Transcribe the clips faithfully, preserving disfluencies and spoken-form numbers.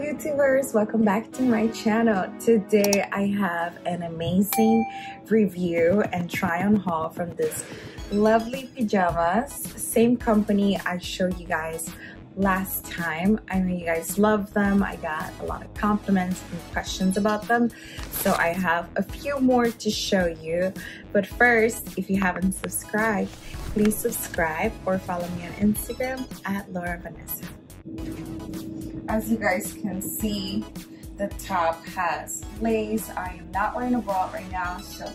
YouTubers, welcome back to my channel. Today I have an amazing review and try on haul from this lovely pajamas, same company I showed you guys last time. I know you guys love them. I got a lot of compliments and questions about them, so I have a few more to show you. But first, if you haven't subscribed, please subscribe or follow me on Instagram at Laura Vanessa. As you guys can see, the top has lace. I am not wearing a bra right now, so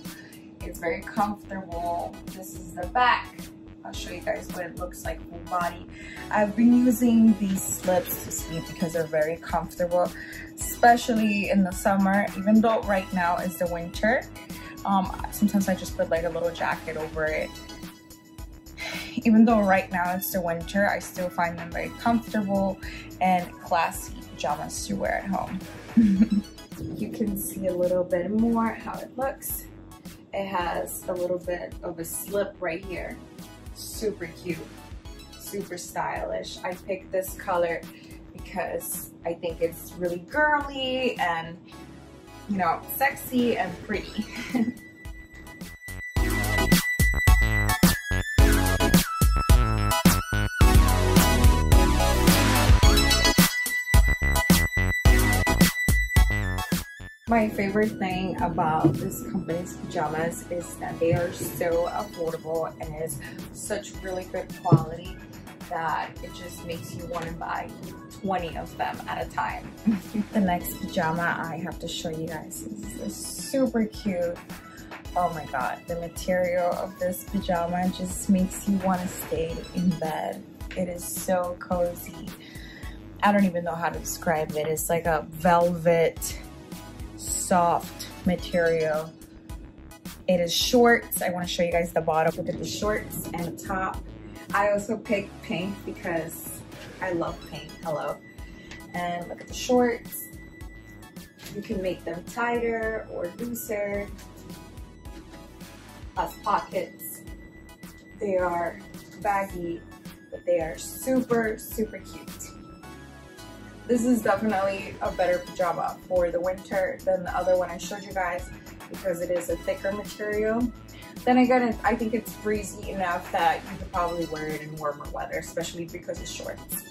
it's very comfortable. This is the back. I'll show you guys what it looks like full body. I've been using these slips to sleep because they're very comfortable, especially in the summer, even though right now is the winter. Um, sometimes I just put like a little jacket over it. Even though right now it's the winter, I still find them very comfortable and classy pajamas to wear at home. You can see a little bit more how it looks. It has a little bit of a slip right here. Super cute, super stylish. I picked this color because I think it's really girly and, you know, sexy and pretty. My favorite thing about this company's pajamas is that they are so affordable and is such really good quality that it just makes you want to buy twenty of them at a time. The next pajama I have to show you guys is super cute. Oh my god, the material of this pajama just makes you want to stay in bed. It is so cozy. I don't even know how to describe it. It's like a velvet soft material. It is shorts. I want to show you guys the bottom. Look at the shorts and the top. I also picked pink because I love pink. Hello. And look at the shorts. You can make them tighter or looser. Has pockets. They are baggy, but they are super, super cute. This is definitely a better pajama for the winter than the other one I showed you guys because it is a thicker material. Then again, I think it's breezy enough that you could probably wear it in warmer weather, especially because it's shorts.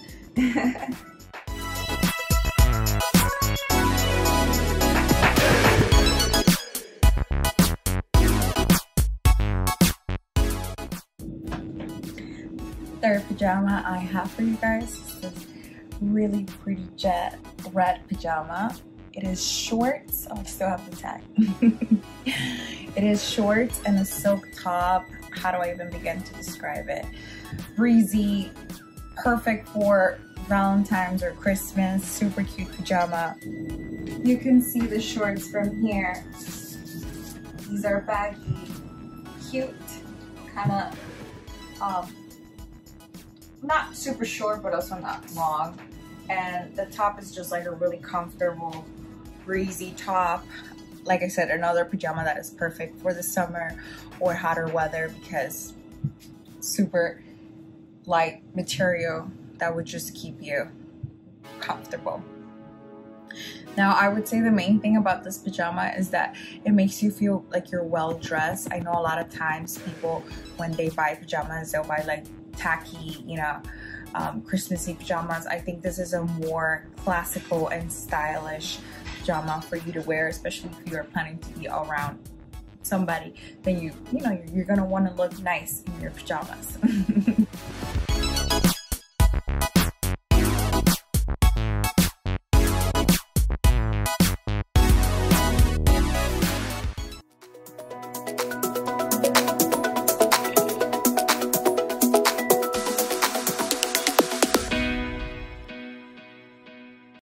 Third pajama I have for you guys is really pretty jet red pajama. It is shorts. Oh, I still have the tag. It is shorts and a silk top. How do I even begin to describe it? Breezy, perfect for Valentine's or Christmas. Super cute pajama. You can see the shorts from here. These are baggy, cute, kind of um not super short, but also not long. And the top is just like a really comfortable, breezy top. Like I said, another pajama that is perfect for the summer or hotter weather because super light material that would just keep you comfortable. Now, I would say the main thing about this pajama is that it makes you feel like you're well-dressed. I know a lot of times people, when they buy pajamas, they'll buy like tacky, you know, um, Christmassy pajamas. I think this is a more classical and stylish pajama for you to wear, especially if you are planning to be all around somebody. Then you, you know, you're, you're gonna want to look nice in your pajamas.